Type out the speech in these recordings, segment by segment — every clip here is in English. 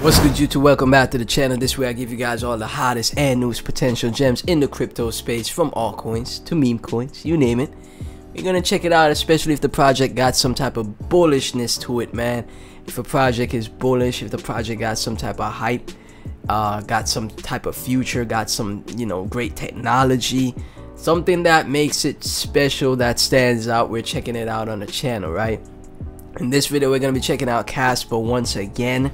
What's good, YouTube? Welcome back to the channel. This way I give you guys all the hottest and newest potential gems in the crypto space, from altcoins to meme coins, you name it. We're gonna check it out, especially if the project got some type of bullishness to it, man. If a project is bullish, if the project got some type of hype, got some type of future, got some, you know, great technology, something that makes it special, that stands out, we're checking it out on the channel, right? In this video, we're gonna be checking out Casper once again.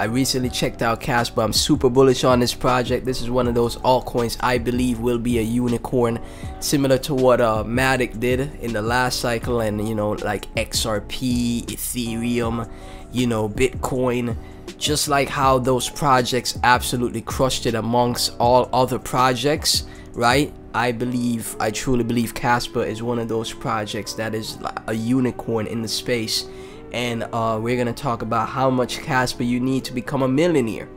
I recently checked out Casper. I'm super bullish on this project. This is one of those altcoins I believe will be a unicorn, similar to what Matic did in the last cycle, and, you know, like XRP, Ethereum, you know, Bitcoin. Just like how those projects absolutely crushed it amongst all other projects, right? I truly believe Casper is one of those projects that is a unicorn in the space. And we're gonna talk about how much Casper you need to become a millionaire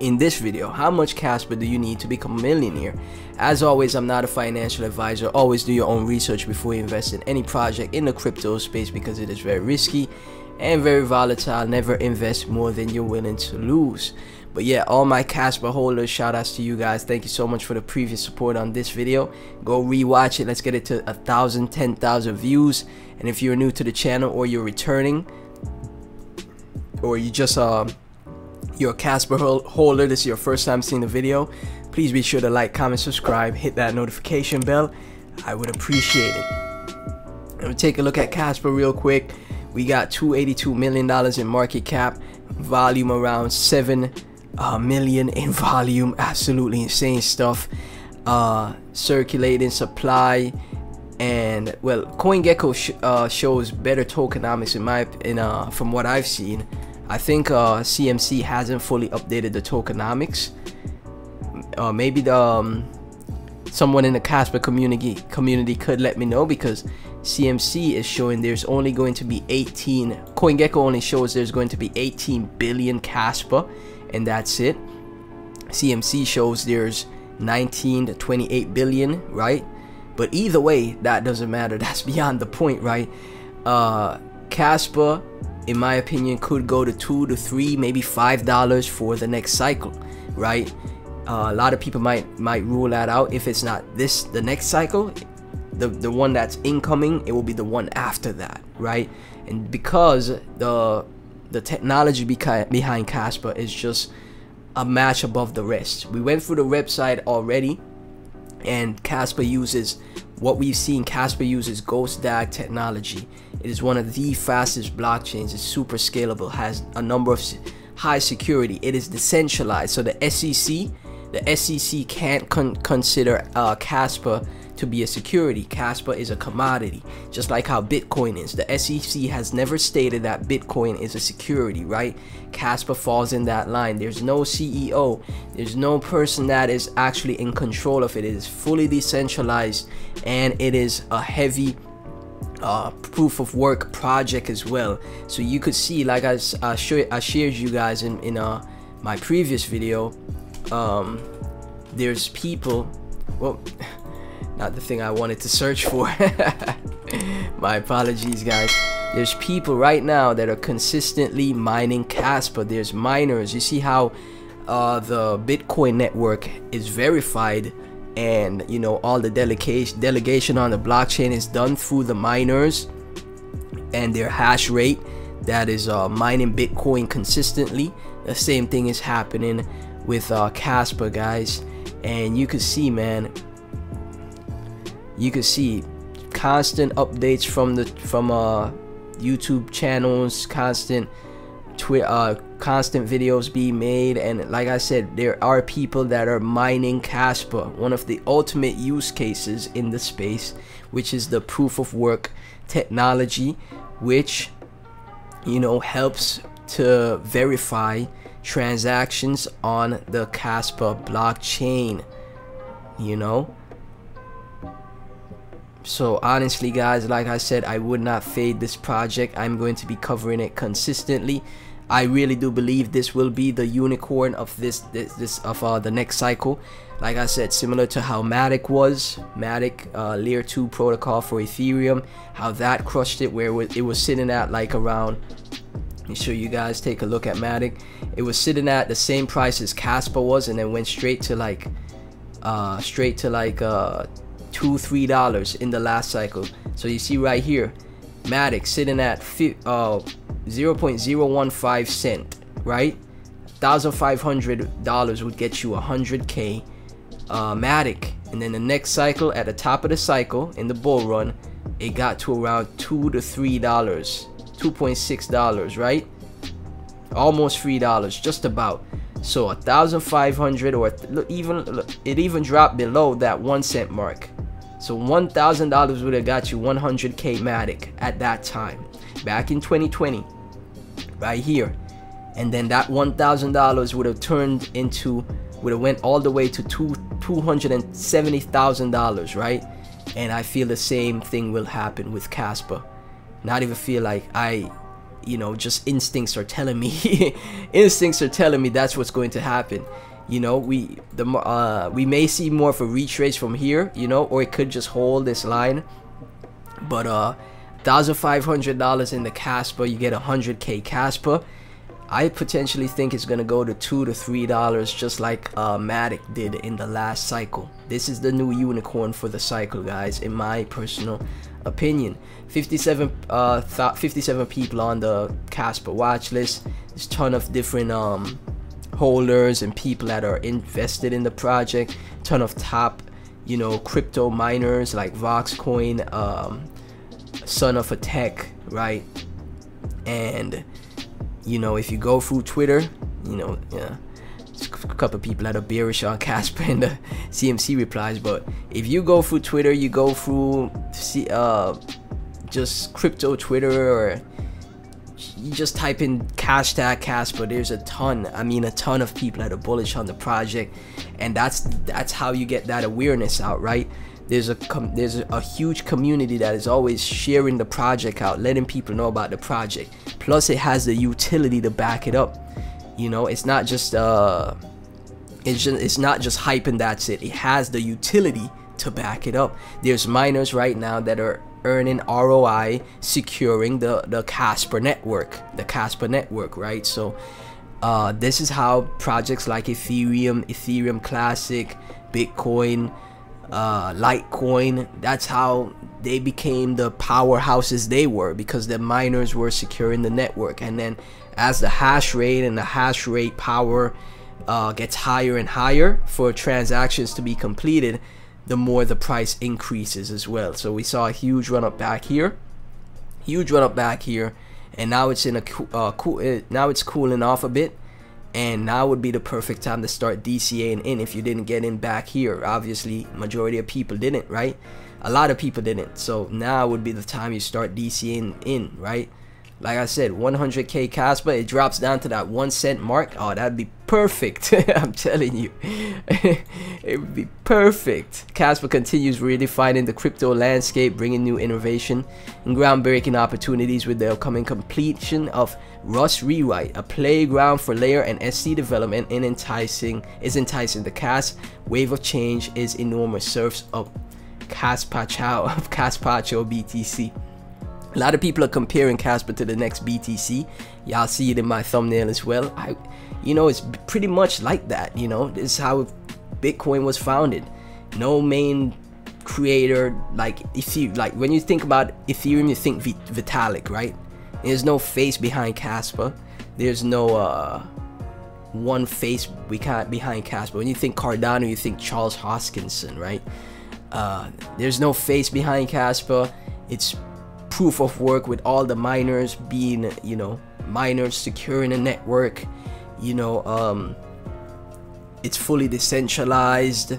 in this video. How much Casper do you need to become a millionaire? As always, I'm not a financial advisor. Always do your own research before you invest in any project in the crypto space, because it is very risky and very volatile. Never invest more than you're willing to lose. But yeah, all my Casper holders, shout outs to you guys. Thank you so much for the previous support on this video. Go rewatch it. Let's get it to 1,000, 10,000 views. And if you're new to the channel, or you're returning, or you just you're a Casper holder, this is your first time seeing the video, please be sure to like, comment, subscribe, hit that notification bell. I would appreciate it. I'm gonna take a look at Casper real quick. We got $282 million in market cap, volume around 7 million in volume. Absolutely insane stuff. Circulating supply, and well, CoinGecko shows better tokenomics from what I've seen. I think CMC hasn't fully updated the tokenomics. Maybe the someone in the Casper community could let me know, because CMC is showing there's only going to be 18. CoinGecko only shows there's going to be 18 billion Casper, and that's it. CMC shows there's 19 to 28 billion, right? But either way, that doesn't matter. That's beyond the point, right? Casper, in my opinion, could go to $2 to $3, maybe $5 for the next cycle, right? A lot of people might rule that out. If it's not this, the next cycle, the one that's incoming, it will be the one after that, right? And because the technology behind Casper is just a match above the rest. We went through the website already, and Casper uses what we've seen. Casper uses Ghost DAG technology. It is one of the fastest blockchains. It's super scalable, has a number of high security. It is decentralized, so the SEC can't consider Casper to be a security. Casper is a commodity, just like how Bitcoin is. The SEC has never stated that Bitcoin is a security, right? Casper falls in that line. There's no CEO, there's no person that is actually in control of it. It is fully decentralized, and it is a heavy proof of work project as well. So you could see, like I shared you guys in my previous video, there's people, well, not the thing I wanted to search for. My apologies, guys. There's people right now that are consistently mining Casper. There's miners. You see how the Bitcoin network is verified, and, you know, all the delegation on the blockchain is done through the miners and their hash rate that is mining Bitcoin consistently. The same thing is happening with Casper, guys. And you can see, man, you can see constant updates from YouTube channels, constant constant videos being made. And like I said, there are people that are mining Casper, one of the ultimate use cases in the space, which is the proof of work technology, which, you know, helps to verify transactions on the Casper blockchain, you know. So honestly, guys, like I said, I would not fade this project. I'm going to be covering it consistently. I really do believe this will be the unicorn of the next cycle. Like I said, similar to how Matic was, Layer 2 protocol for Ethereum, how that crushed it, where it was sitting at like around Make sure you guys take a look at Matic. It was sitting at the same price as Casper was, and then went straight to like $2-3 in the last cycle. So you see right here, Matic sitting at 0.015 cent, right? $1,500 would get you 100K Matic. And then the next cycle, at the top of the cycle in the bull run, it got to around $2 to $3, $2.6, right? Almost $3, just about. So 1,500, or even it even dropped below that 1 cent mark. So $1,000 would have got you 100K Matic at that time, back in 2020, right here. And then that $1,000 would have turned into, would have went all the way to $270,000, right? And I feel the same thing will happen with Casper. Not even feel like I, you know, just instincts are telling me, instincts are telling me that's what's going to happen. You know, we may see more of a retrace from here, you know, or it could just hold this line. But $1,500 in the Casper, you get 100K Casper. I potentially think it's gonna go to $2 to $3, just like Matic did in the last cycle. This is the new unicorn for the cycle, guys, in my personal opinion. 57 people on the Casper watch list. There's a ton of different holders and people that are invested in the project. Ton of top, you know, crypto miners like Voxcoin, Son of a Tech, right? And you know, if you go through Twitter, you know, yeah, it's a couple of people that are bearish on Casper and the CMC replies. But if you go through Twitter, you go through just crypto Twitter, or you just type in hashtag Casper, there's a ton, I mean a ton of people that are bullish on the project. And that's how you get that awareness out, right? There's a huge community that is always sharing the project out, letting people know about the project. Plus it has the utility to back it up. You know, it's not just it's not just hype and that's it. It has the utility to back it up. There's miners right now that are earning ROI securing the Casper network, right? So this is how projects like Ethereum Classic, Bitcoin, Litecoin, that's how they became the powerhouses they were, because the miners were securing the network. And then as the hash rate and the hash rate power gets higher and higher for transactions to be completed, the more the price increases as well. So we saw a huge run up back here, and now it's in a now it's cooling off a bit. And now would be the perfect time to start DCAing in if you didn't get in back here. Obviously, majority of people didn't, right? A lot of people didn't. So now would be the time you start DCAing in, right? Like I said, 100K Casper, it drops down to that 1 cent mark. Oh, that'd be perfect. I'm telling you. It would be perfect. Casper continues redefining the crypto landscape, bringing new innovation and groundbreaking opportunities with the upcoming completion of Rust Rewrite, a playground for layer and SC development, and enticing. The Casp wave of change is enormous. Surfs of Caspacho BTC. A lot of people are comparing Casper to the next BTC. Y'all see it in my thumbnail as well. You know, it's pretty much like that. You know, this is how Bitcoin was founded. No main creator, like when you think about Ethereum, you think Vitalik, right? There's no face behind Casper. There's no one face behind Casper. When you think Cardano, you think Charles Hoskinson, right? There's no face behind Casper. It's proof of work with all the miners being, you know, miners securing a network. You know, it's fully decentralized.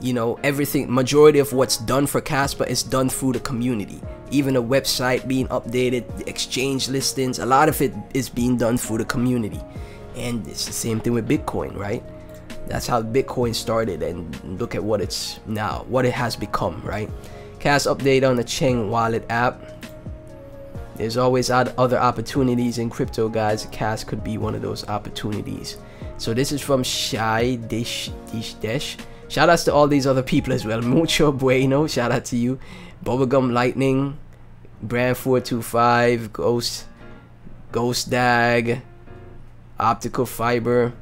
You know, everything, majority of what's done for Casper is done through the community. Even the website being updated, the exchange listings, a lot of it is being done through the community. And it's the same thing with Bitcoin, right? That's how Bitcoin started, and look at what it's now, what it has become, right? Cas update on the Chain wallet app. There's always other opportunities in crypto, guys. Cas could be one of those opportunities. So this is from Shai Dish. Shout outs to all these other people as well. Mucho bueno, shout out to you. Bubblegum Lightning, Brand 425, Ghost Ghost Dag, Optical Fiber.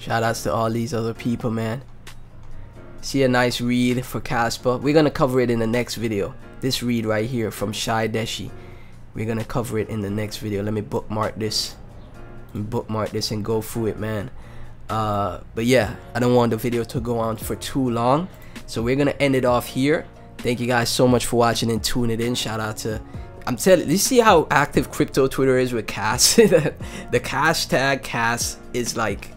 Shoutouts to all these other people, man. See a nice read for Casper. We're gonna cover it in the next video. This read right here from Shai Deshi. We're gonna cover it in the next video. Let me bookmark this. And go through it, man. But yeah, I don't want the video to go on for too long, so we're gonna end it off here. Thank you guys so much for watching and tuning in. Shout out to, I'm telling you, see how active crypto Twitter is with Cass. The hashtag Cass is like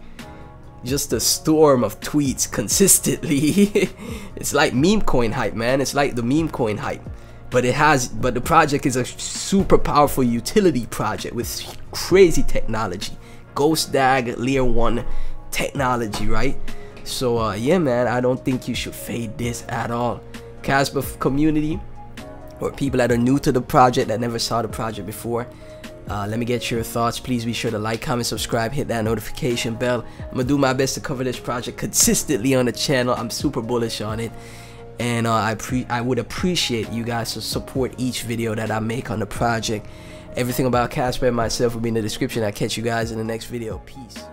just a storm of tweets consistently. It's like meme coin hype, man. It's like the meme coin hype, but the project is a super powerful utility project with crazy technology. Ghost Dag, Layer 1 technology, right? So yeah, man, I don't think you should fade this at all. Casper community, or people that are new to the project, that never saw the project before, let me get your thoughts. Please be sure to like, comment, subscribe, hit that notification bell. I'm gonna do my best to cover this project consistently on the channel. I'm super bullish on it, and I would appreciate you guys to support each video that I make on the project. Everything about Casper and myself will be in the description. I'll catch you guys in the next video. Peace.